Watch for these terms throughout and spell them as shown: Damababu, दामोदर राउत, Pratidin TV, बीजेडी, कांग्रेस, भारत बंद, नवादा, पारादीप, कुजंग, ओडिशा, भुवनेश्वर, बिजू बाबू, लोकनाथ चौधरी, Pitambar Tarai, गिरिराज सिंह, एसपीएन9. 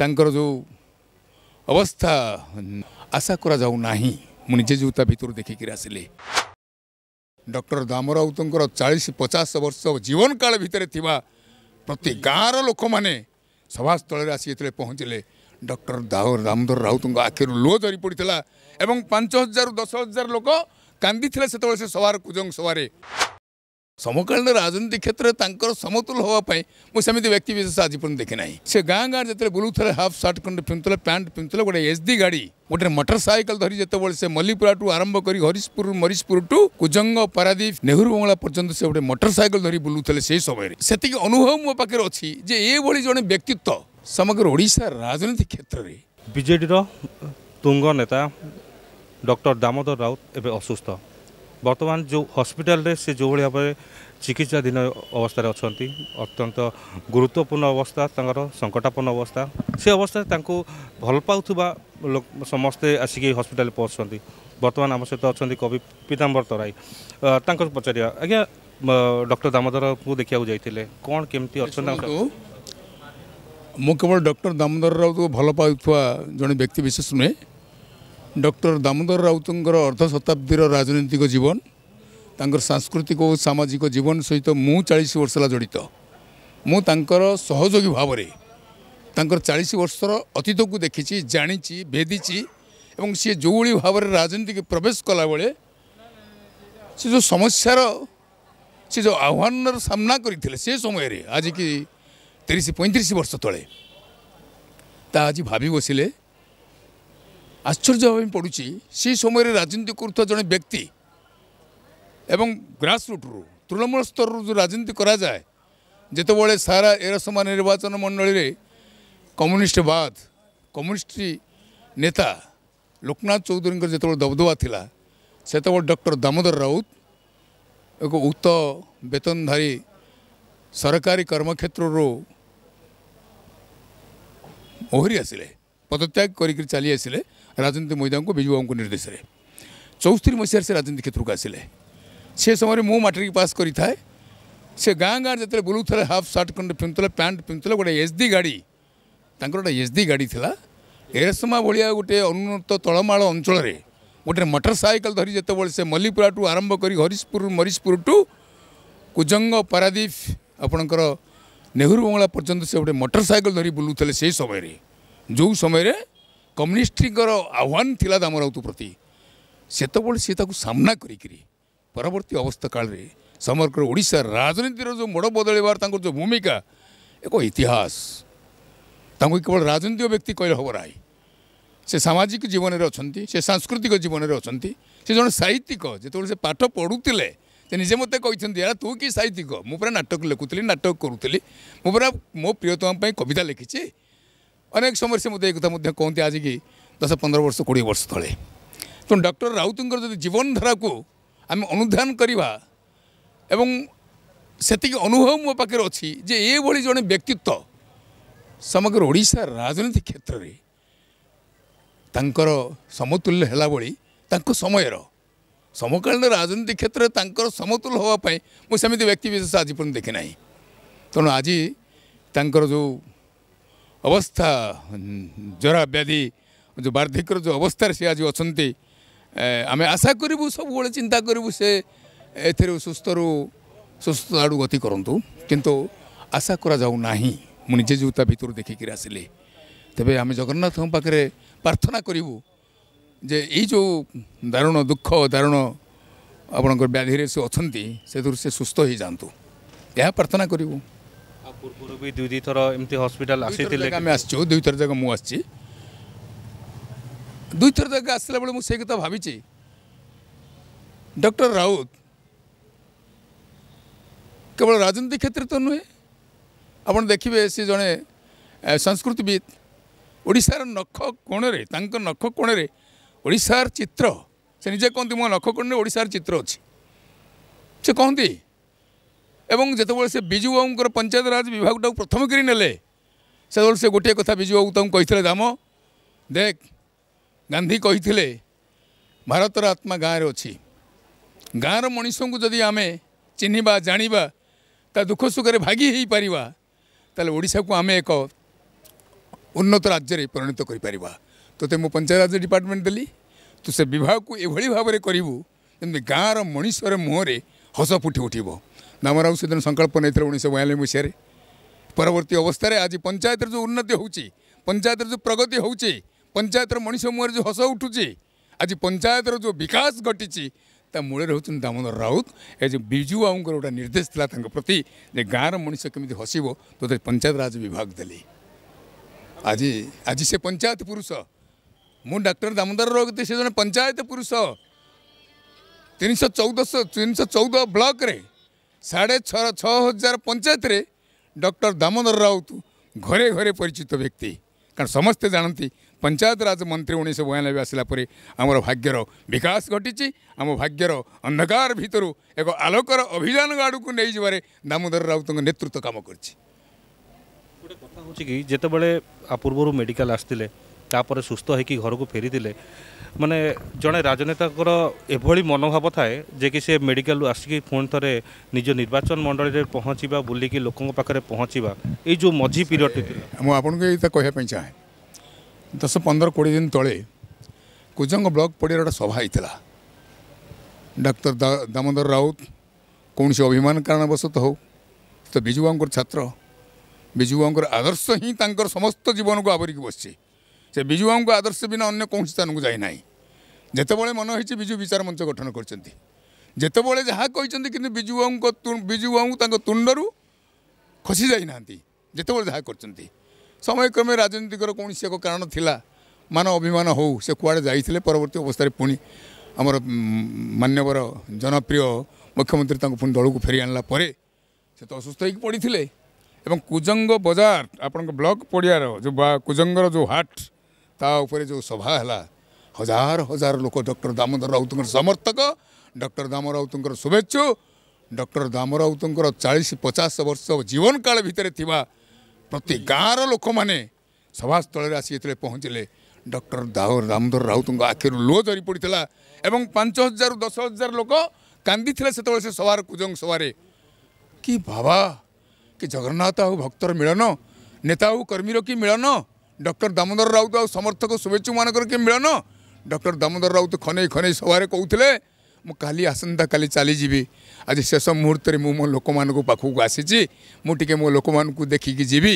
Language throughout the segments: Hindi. तांकर जो अवस्था आशा करा जाऊ नाही निजे जीवता भितर देखिकी आसिले डॉक्टर दाम राउतर 40-50 वर्ष जीवन काल भितर प्रति गाँवर लोक मैंने सभास्थल आसी ये पहुँचले डॉक्टर दामोदर राउत आखिर लो धरी पड़ा और 5,000-10,000 लोक कांदी से सवार कुजंग सवार समकालीन राजनीति क्षेत्र में समतुल होगापाई मुझे व्यक्तिशेष आज पर्यटन देखे ना से गाँ गाँ जिते बुलूले हाफ सार्ट खंड पिंधुले पैंट पिंधुले गोटे एसडी गाड़ी गोटे मोटरसाइकल धरी जितेबाला से मल्लीपुरा टू आरंभ कर हरीशपुर मरीशपुर टू कुजंग पारादीप नेहरू बंगला पर्यटन से गोटे मोटरसाइकल धरी बुलूले से समय से अनुभव मो पाखे अच्छी ये जड़े व्यक्तित्व समग्र ओडिशा राजनीति क्षेत्र में बीजेडी तुंग नेता डॉक्टर दामोदर राउत एवं असुस्थ बर्तमान जो हॉस्पिटल से जो भाव में चिकित्साधीन अवस्था अच्छा अत्यंत गुरुत्वपूर्ण अवस्था संकटापन्न अवस्था से अवस्था भल पाउवा समस्ते आसिक हॉस्पिटल पहुँचती बर्तमान आम सहित अच्छा कवि पीतांबर तराई पचारिया आज्ञा डॉक्टर दामोदर को देखा जाइए कौन केमती अच्छा मु केवल डॉक्टर दामोदर राउत को भल पाउवा जड़े व्यक्तिशेष नुहे डॉक्टर दामोदर राउत अर्ध शताब्दीर राजनीतिक जीवन तर सांस्कृतिक और सामाजिक जीवन सहित मु 40 वर्ष जड़ित मुंकर सहयोगी भाव में तर 40 वर्षर अतीत को देखी जानी भेदी और सी जो भाव में राजनीति के प्रवेश कला बेले सी जो समस्यार सी जो आह्वान सामना करते से समय आज की 30-35 वर्ष तले आज भाभी बसिले आश्चर्य भाव में पड़ू से समय राजनीति करुवा जड़े व्यक्ति एवं ग्रासरूट्रु तृणमूल स्तर जो राजनीति करा जाए जितेबाला सारा एरसमा निर्वाचन मंडल रे कम्युनिस्ट नेता लोकनाथ चौधरी जिते दबदबा थिला सेते डॉक्टर दामोदर राउत एक उक्त वेतनधारी सरकारी कर्मक्षेत्र ओहरी आसिले पदत्याग कर चली आसिले राजनीति मैदान को विजू बाबू को निर्देश 1974 से राजनीति क्षेत्र को आसिले से समय मु मैट्रिक पास करी था से गाँ गाँ जिते बुलूले हाफ सार्ट खंड पिंधुले पैंट पिंधुले गोटे एसडी गाड़ी तांकर गोटे एसडी गाड़ी थिला एरसमा भाया गोटे अनुन्नत तलमाल अंचल गोटे मोटरसाइकल धरी जितेबाला से मल्लीपुरा टू आरंभ कर हरीशपुर मरीशपुर टू कुजंग पारादीप आपणकर नेहरू बंगला पर्यटन से गोटे मोटरसाइकल धरी बुलूले से समय जो समय कम्युनिस्ट आह्वान थिला दाम राउत प्रति सेतबोल से सामना करी परवर्ती अवस्था काल रे समग्र ओडिशा राजनीतिर जो मोड़ बदलवार जो भूमिका एक इतिहास केवल राजनीतिक व्यक्ति कहले हम ना से सामाजिक जीवन में अच्छा से सांस्कृतिक जीवन में अच्छा से जन साहित्यिक जिते से पाठ पढ़ुले निजे मत कही तू कि साहित्यिक मु पूरा नाटक लिखुली नाटक करुली मु पूरा मो प्रियतम कविता लिखी अनेक समय से मत एक कहते आज की 10-15 वर्ष 20 वर्ष तेज तो डॉक्टर राउत जीवनधारा को आम अनुधान करवा से अनुभव मो पाखे अच्छी ये जड़े व्यक्तित्व समग्र ओडिशा राजनीति क्षेत्र में तांकर समतुल्य है भाई समयर समकालीन राजनीति क्षेत्र में समतुल होगापाई मुझे व्यक्तिशेष आज पर्यटन देखे ना तेणु आज तर जो अवस्था जरा व्याधि जो बार्धक्यर जो अवस्था से आज अच्छा आम आशा करूँ सब बड़े चिंता करूँ से एस्थर सुस्थ आड़ गति करूँ किंतु आशा करा जाऊ नाही निजे जीवता भितर देखिकी आसिले तेबे आम जगन्नाथ पाखे प्रार्थना करूँ जे ये जो दारुण दुख दारुण आपण व्याधि से अच्छे से सुस्थ हो जातु यह प्रार्थना करूँ पूर्व भी दुई थर एमती हस्पिटाल आसी दुई थर जगह मुझे दुई थर जगह आसला बेले मुझे कथा भावी डॉक्टर राउत केवल राजनीति क्षेत्र तो नुहे आप देखिए सी जड़े संस्कृतिविद ओडिशार नख कोण ओडिशार चित्र से निजे कहते मो नख कोण ओडिशार चित्र अच्छी से कहती एवं जितेबाला से विजू बाबू पंचायत राज विभाग टाक प्रथम करेले से गोटे कथा विजू बाबू तुम कही दाम देख गांधी कही भारतर आत्मा गाँव में अच्छी गाँवर मनुष्य को जदि आम चिन्हवा जाना ता दुख सुखरे भागी हो पार ओडिशा को आम एक उन्नत राज्य परिणत करा तोते मु पंचायत राज डिपार्टमेंट देली तु से विभाग को एभली भाव में करूँ जमी गाँवर मनीषर मुहर हस फुटि उठ दामबाबू से दिन संकल्प नहीं 1942 मसीह परवर्ती अवस्था आज पंचायत जो उन्नति हो पंचायत जो प्रगति हो पंचायत मनीष मुहर जो हस उठू आज पंचायत जो विकास घटी मूल हूँ दामोदर राउत ए बिजू बाबू गोटे निर्देश था प्रति गाँवर मनीष केमी हसब तो पंचायत राज विभाग देली आज आज से पंचायत पुरुष मु डॉक्टर दामोदर राउत से जन पंचायत पुरुष 314 ब्लॉक रे 6,500 पंचायत रे डॉक्टर दामोदर राउत घरे घरे परिचित व्यक्ति कारण समस्ते जानती पंचायत राज मंत्री 1992 आसलापर आमर भाग्यर विकास घटी आम भाग्यर अंधकार भीतर एक आलोकर अभियान आड़ को नहीं जबार दामोदर राउत नेतृत्व काम कर कथा हो कि जितेबाला पूर्व मेडिकल आसते तापर सुस्थ होकर घर को फेरीदे माने जड़े राजनेता एभली मनोभाव थाए जे कि सी मेडिकल आसिक पुणी थे निज निर्वाचन मंडल में पहुँचा बुलिकी लोक पाखे पहुँचवा ये जो मझी पीरियड मुझे कहवाई चाहे 10-15-20 दिन तले कुजंग ब्लॉक पड़िया गोटे सभा होता डॉक्टर दामोदर राउत कौन से अभिमान कारणवशत हो तो बिजू बाबूर छात्र बिजू बाबूर आदर्श ही समस्त जीवन को आवरिक बस से बिजू बाबू को आदर्श बिना अन्य कौन स्थान को जाए ना जितेबाला मन होती बिजू विचार मंच गठन करतेबले जहाँ कहते कि बिजू बाबू तुंड खसी जाइना जितेबाला जहाँ कर समयक्रमे राजनीतिकर कौन से कारण थिला मान अभिमान हो से कुआड़े जाइए परवर्ती अवस्था पुणी आमर मान्यवर जनप्रिय मुख्यमंत्री पुणी दल को फेरी आनला से तो असुस्थ हो पड़ते कुजंग बजार आपण ब्लॉक पड़ियार जो कुजंगर जो हाट ता ऊपर जो सभा है हजार हजार लोक डॉक्टर दामोदर राउत समर्थक डॉक्टर दामोदर राउत शुभेच्छु डॉक्टर दामोदर राउत 40-50 वर्ष जीवन काल भितर प्रति गाँवर लोक मैंने सभास्थल आसिक पहुँचले डॉक्टर दामोदर राउत आखिर लुह धरी पड़ा और 5,000-10,000 लोक कांदी से सवार कुजंग सवार कि बाबा कि जगन्नाथ आउ भक्तर मिलन नेता आउ कर्मीर कि मिलन डॉक्टर दामोदर राउत आउ समर्थक शुभेच्छु मानकर कि मिलन डॉक्टर दामोदर राउत खनै खनै सवार कहते मु काली आसंता काली चली जी आज शेष मुहूर्त में मो लोक पाखक आसी मुझे मो लोक देखिकी जीवि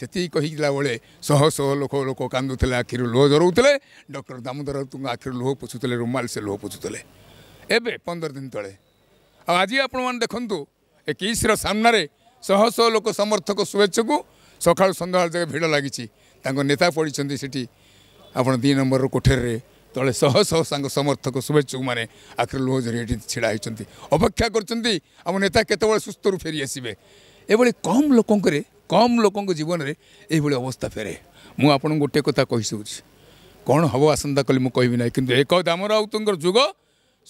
से कहीकिे शह शह लोक कांदुले आखिरी लुह जरूले डॉक्टर दामोदर राउत आखिरी लुह पोछुले रुमाल से लुह पोछुले एवं 15 दिन तले आज आपण देखूँ एक ईश्वर सामना शह शह लोक समर्थक शुभेच्छा को सका सन्ध्या जगह भिड़ लगी नेता पड़ी से आप 2 नंबर कोठेर तले शह शह सांग समर्थक शुभेच्छुक मैंने आखिर लुह जरिए छिड़ा होती अपेक्षा करेता केतवे सुस्थर फेरी आसवे ये कम लोक जीवन में यह अवस्था फेरे मुझे आपको गोटे कथा कही सकूँ कौन हम आसंता कल मुझे कहना कितु एक दाम राउत जुग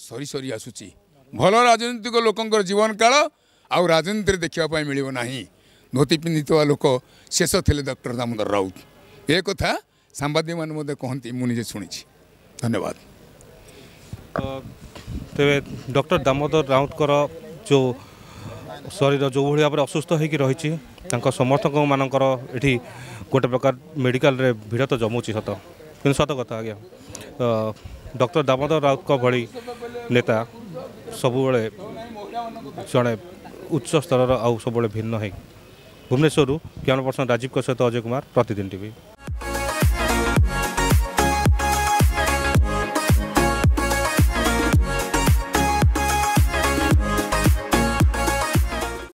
सरी सरी आसूँ भल राजनीतिक लोकंर जीवन काल आउ राजनीति देखापी मिल ना धोती पिंधि लोक शेष थे डॉक्टर दामोदर राउत ये कथा सांबादिक मैंने कहती मुझे शुणी धन्यवाद। तेज डॉक्टर दामोदर राउत जो शरीर जो भाई भाव में असुस्थ होकर रही समर्थक मानकर ये गोटे प्रकार मेडिकल रे भिड़ तो जमुची सत कि सत कथा आज्ञा डॉक्टर दामोदर राउत भली नेता सबुबले जड़े उच्च स्तर आउ सब भिन्न है। भुवनेश्वर ज्ञान पर्सन राजीव सहित अजय कुमार, प्रतिदिन टीवी।